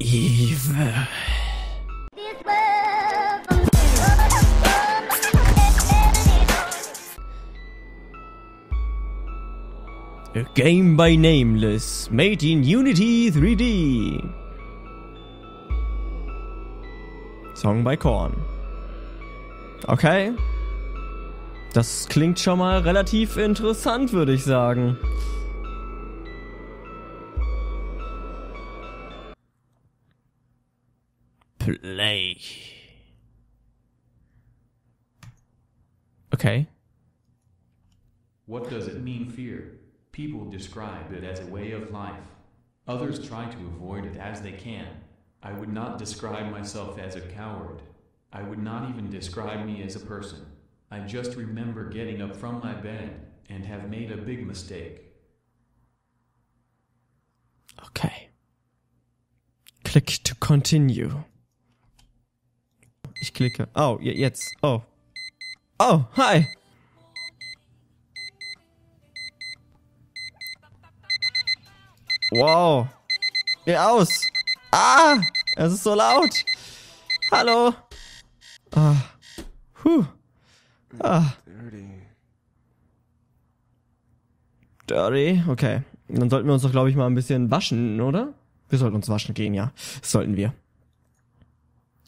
Evil. A game by Nameless, made in Unity 3D. Song by Korn. Okay. Das klingt schon mal relativ interessant, würde ich sagen. Play. Okay. What does it mean, fear? People describe it as a way of life. Others try to avoid it as they can. I would not describe myself as a coward. I would not even describe me as a person. I just remember getting up from my bed and have made a big mistake. Okay. Click to continue. Ich klicke. Oh, jetzt. Oh. Oh, hi. Wow. Geh aus. Ah, es ist so laut. Hallo. Ah. Puh. Ah. Dirty. Okay. Dann sollten wir uns doch, glaube ich, mal ein bisschen waschen, oder? Wir sollten uns waschen gehen, ja. Das sollten wir.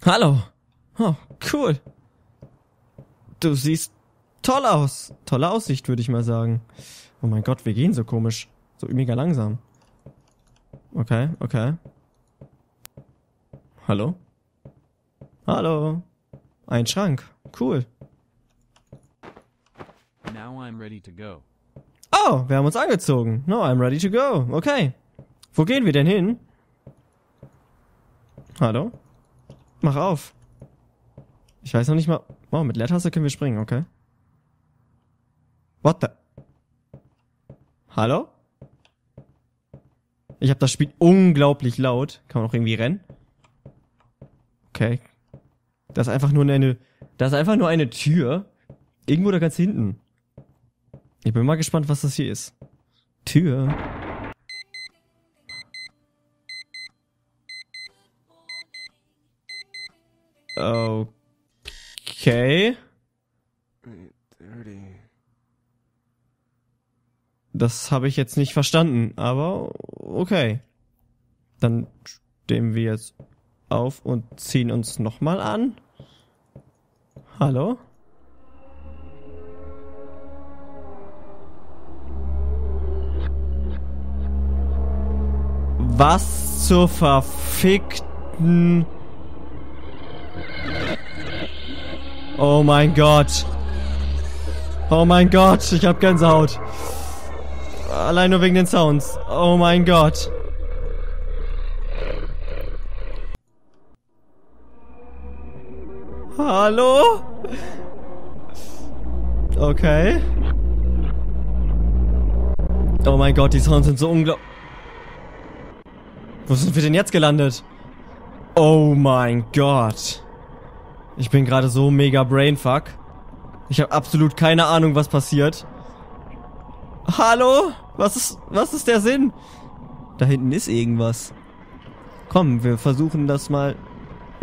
Hallo. Oh, cool. Du siehst toll aus. Tolle Aussicht, würde ich mal sagen. Oh mein Gott, wir gehen so komisch. So mega langsam. Okay, okay. Hallo? Hallo. Ein Schrank. Cool. Now I'm ready to go. Oh, wir haben uns angezogen. No, I'm ready to go. Okay. Wo gehen wir denn hin? Hallo? Mach auf. Ich weiß noch nicht mal... Oh, mit Leertaste können wir springen, okay. What the... Hallo? Ich hab das Spiel unglaublich laut. Kann man auch irgendwie rennen? Okay. Das ist einfach nur eine... Das ist einfach nur eine Tür. Irgendwo da ganz hinten. Ich bin mal gespannt, was das hier ist. Tür. Oh. Okay. Das habe ich jetzt nicht verstanden, aber okay. Dann stehen wir jetzt auf und ziehen uns nochmal an. Hallo? Was zur verfickten... Oh mein Gott. Oh mein Gott, ich hab Gänsehaut. Allein nur wegen den Sounds. Oh mein Gott. Hallo? Okay. Oh mein Gott, die Sounds sind so unglaublich. Wo sind wir denn jetzt gelandet? Oh mein Gott. Ich bin gerade so mega brainfuck. Ich habe absolut keine Ahnung, was passiert. Hallo? Was ist der Sinn? Da hinten ist irgendwas. Komm, wir versuchen das mal.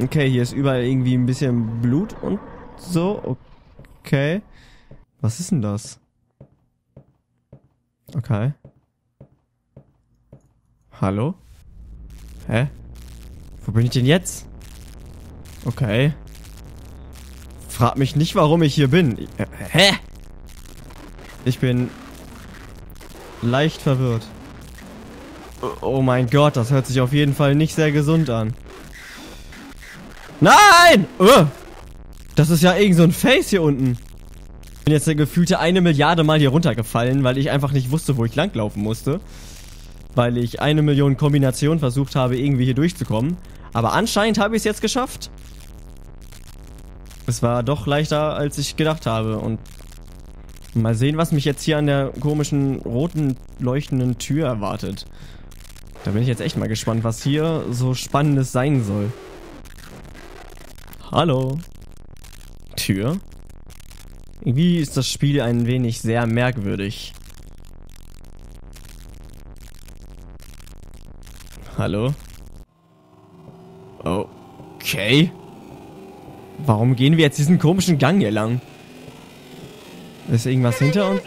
Okay, hier ist überall irgendwie ein bisschen Blut und so. Okay. Was ist denn das? Okay. Hallo? Hä? Wo bin ich denn jetzt? Okay. Frag mich nicht, warum ich hier bin. Hä? Ich bin leicht verwirrt. Oh mein Gott, das hört sich auf jeden Fall nicht sehr gesund an. Nein! Das ist ja irgend so ein Face hier unten. Ich bin jetzt gefühlte 1 Milliarde Mal hier runtergefallen, weil ich einfach nicht wusste, wo ich langlaufen musste. Weil ich 1 Million Kombinationen versucht habe, irgendwie hier durchzukommen. Aber anscheinend habe ich es jetzt geschafft. Es war doch leichter, als ich gedacht habe. Und mal sehen, was mich jetzt hier an der komischen, roten, leuchtenden Tür erwartet. Da bin ich jetzt echt mal gespannt, was hier so Spannendes sein soll. Hallo. Tür? Irgendwie ist das Spiel ein wenig sehr merkwürdig. Hallo? Okay. Warum gehen wir jetzt diesen komischen Gang hier lang? Ist irgendwas hinter uns?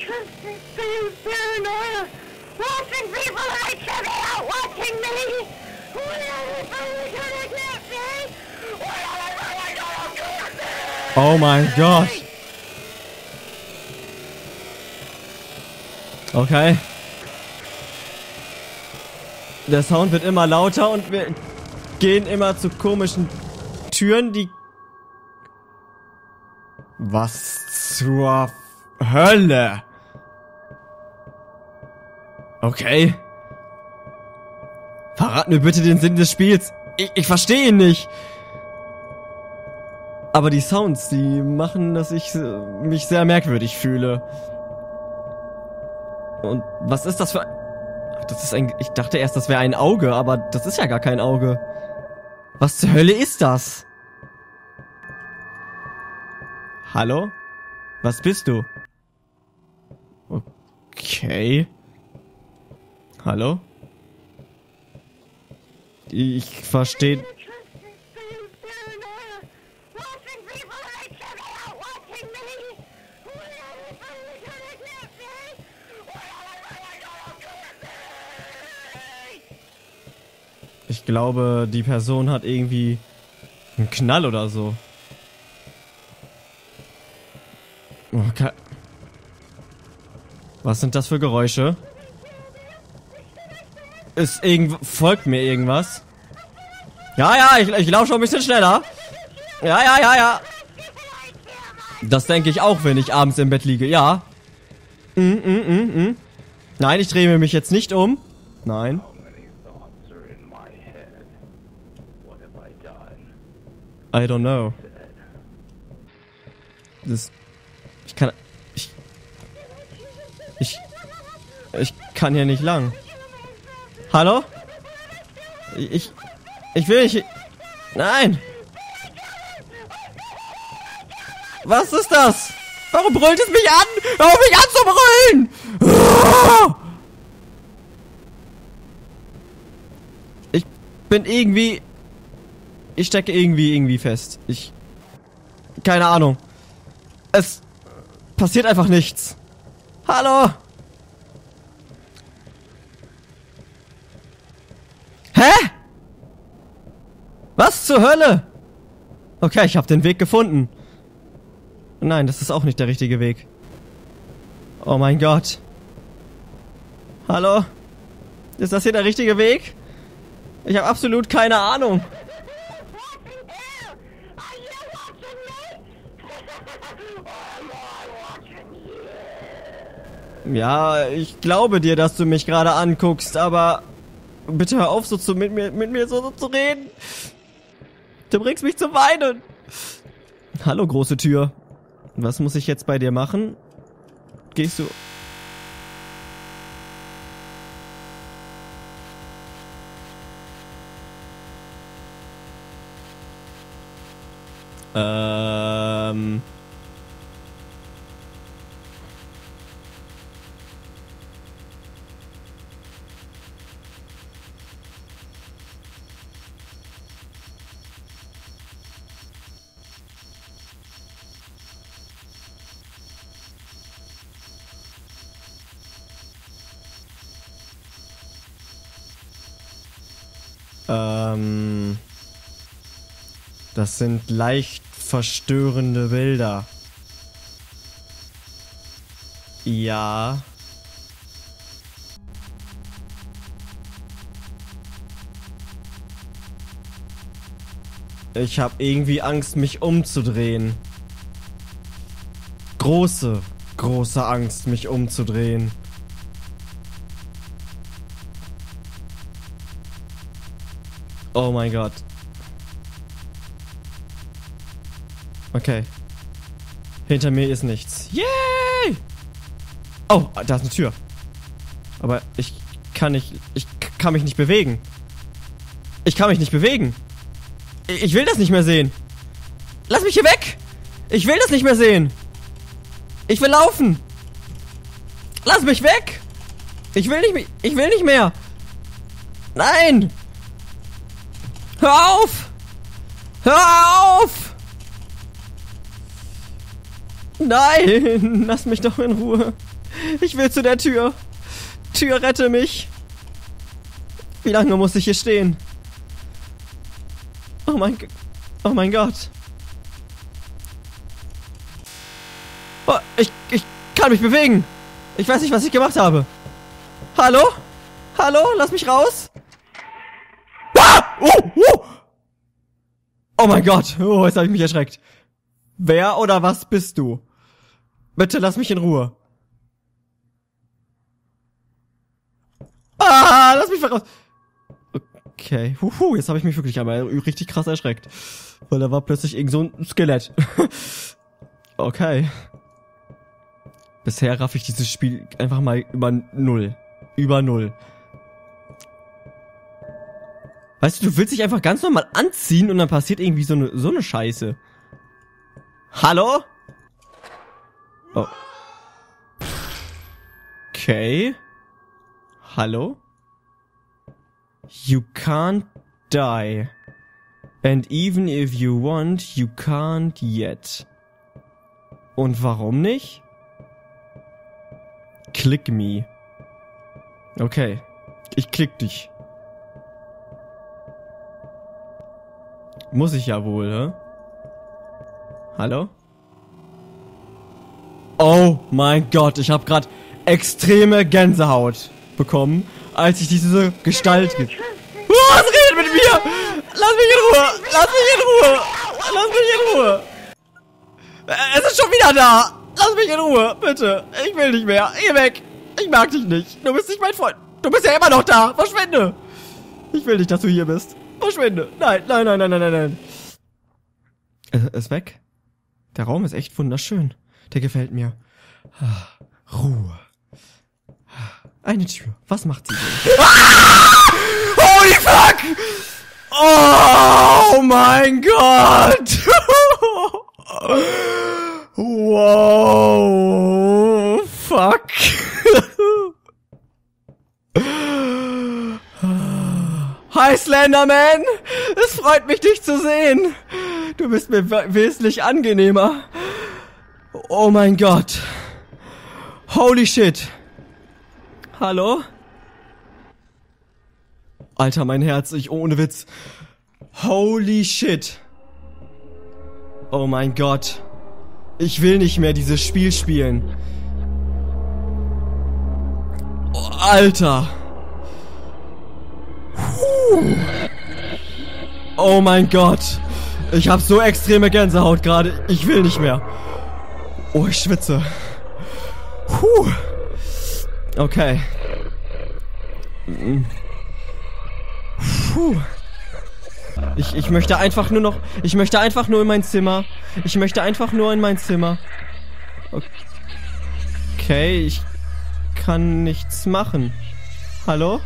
Oh mein Gott. Okay. Der Sound wird immer lauter und wir gehen immer zu komischen Türen, die... Was zur Hölle? Okay. Verrat mir bitte den Sinn des Spiels. Ich verstehe ihn nicht. Aber die Sounds, die machen, dass ich mich sehr merkwürdig fühle. Und was ist das für... Das ist ein... Ich dachte erst, das wäre ein Auge, aber das ist ja gar kein Auge. Was zur Hölle ist das? Hallo? Was bist du? Okay. Hallo? Ich verstehe... Ich glaube, die Person hat irgendwie einen Knall oder so. Okay. Was sind das für Geräusche? Ist folgt mir irgendwas? Ja, ich laufe schon ein bisschen schneller. Ja. Das denke ich auch, wenn ich abends im Bett liege, ja. Nein, ich drehe mich jetzt nicht um. Nein. I don't know. Das... Ich kann hier nicht lang. Hallo? Ich will nicht... Nein! Was ist das? Warum brüllt es mich an? Hör auf mich an zu brüllen! Ich bin irgendwie... Ich stecke irgendwie fest. Keine Ahnung. Es passiert einfach nichts. Hallo? Hä? Was zur Hölle? Okay, ich habe den Weg gefunden. Nein, das ist auch nicht der richtige Weg. Oh mein Gott. Hallo? Ist das hier der richtige Weg? Ich habe absolut keine Ahnung. Ja, ich glaube dir, dass du mich gerade anguckst, aber bitte hör auf, so mit mir so zu reden. Du bringst mich zum Weinen. Hallo, große Tür. Was muss ich jetzt bei dir machen? Gehst du... Das sind leicht verstörende Bilder. Ja. Ich habe irgendwie Angst, mich umzudrehen. Große Angst, mich umzudrehen. Oh mein Gott. Okay. Hinter mir ist nichts. Yay! Oh, da ist eine Tür. Aber ich kann mich nicht bewegen. Ich will das nicht mehr sehen. Lass mich hier weg! Ich will das nicht mehr sehen. Ich will laufen. Lass mich weg! Ich will nicht mehr. Nein! Hör auf! Hör auf! Nein! Lass mich doch in Ruhe. Ich will zu der Tür. Tür, rette mich. Wie lange muss ich hier stehen? Oh mein Gott. Oh, ich kann mich bewegen. Ich weiß nicht, was ich gemacht habe. Hallo? Hallo? Lass mich raus. Ah! Oh mein Gott. Oh, jetzt habe ich mich erschreckt. Wer oder was bist du? Bitte lass mich in Ruhe. Ah, lass mich raus. Okay. Huhu, jetzt habe ich mich wirklich einmal richtig krass erschreckt. Weil da war plötzlich irgend so ein Skelett. Okay. Bisher raff ich dieses Spiel einfach mal über null. Über null. Weißt du willst dich einfach ganz normal anziehen und dann passiert irgendwie so eine Scheiße. Hallo? Oh. Okay. Hallo? You can't die. And even if you want, you can't yet. Und warum nicht? Click me. Okay. Ich klick dich. Muss ich ja wohl, hä? Hallo? Oh mein Gott, ich habe gerade extreme Gänsehaut bekommen, als ich diese Gestalt... Was redet mit mir? Lass mich in Ruhe! Lass mich in Ruhe! Lass mich in Ruhe! Es ist schon wieder da! Lass mich in Ruhe, bitte! Ich will nicht mehr! Geh weg! Ich mag dich nicht! Du bist nicht mein Freund! Du bist ja immer noch da! Verschwinde! Ich will nicht, dass du hier bist! Verschwinde! Nein, nein, nein, nein, nein, nein, nein! Ist weg? Der Raum ist echt wunderschön. Der gefällt mir. Ruhe. Eine Tür. Was macht sie denn? Ah! Holy fuck! Oh mein Gott! Wow! Fuck! Hi Slenderman! Es freut mich, dich zu sehen! Du bist mir wesentlich angenehmer. Oh mein Gott. Holy shit. Hallo? Alter, mein Herz, ohne Witz. Holy shit. Oh mein Gott. Ich will nicht mehr dieses Spiel spielen. Oh, Alter. Puh. Oh mein Gott. Ich hab so extreme Gänsehaut gerade. Ich will nicht mehr. Oh, ich schwitze. Puh. Okay. Puh. Ich möchte einfach nur noch... Ich möchte einfach nur in mein Zimmer. Ich möchte einfach nur in mein Zimmer. Okay, ich kann nichts machen. Hallo?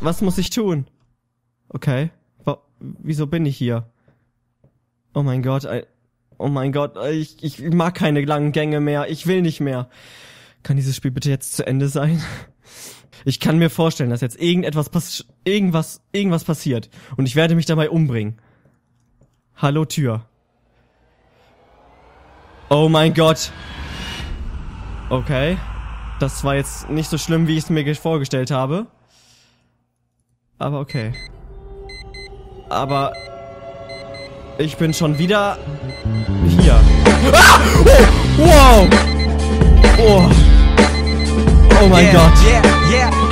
Was muss ich tun? Okay. Wieso bin ich hier? Oh mein Gott, oh mein Gott, ich mag keine langen Gänge mehr. Ich will nicht mehr. Kann dieses Spiel bitte jetzt zu Ende sein? Ich kann mir vorstellen, dass jetzt irgendwas passiert. Und ich werde mich dabei umbringen. Hallo, Tür. Oh mein Gott. Okay. Das war jetzt nicht so schlimm, wie ich es mir vorgestellt habe. Aber okay. Aber ich bin schon wieder hier. Ah! Oh! Wow! Oh! Oh mein Gott.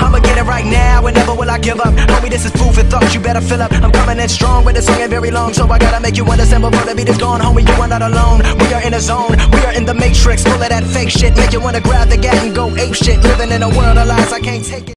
I'ma get it right now and never will I give up. Homie, this is food for thought, you better fill up. I'm coming in strong with this song ain't very long, so I gotta make you understand before the beat is gone. Homie, you are not alone, we are in a zone. We are in the matrix, full of that fake shit. Make you wanna grab the gat and go ape shit. Living in a world of lies, I can't take it.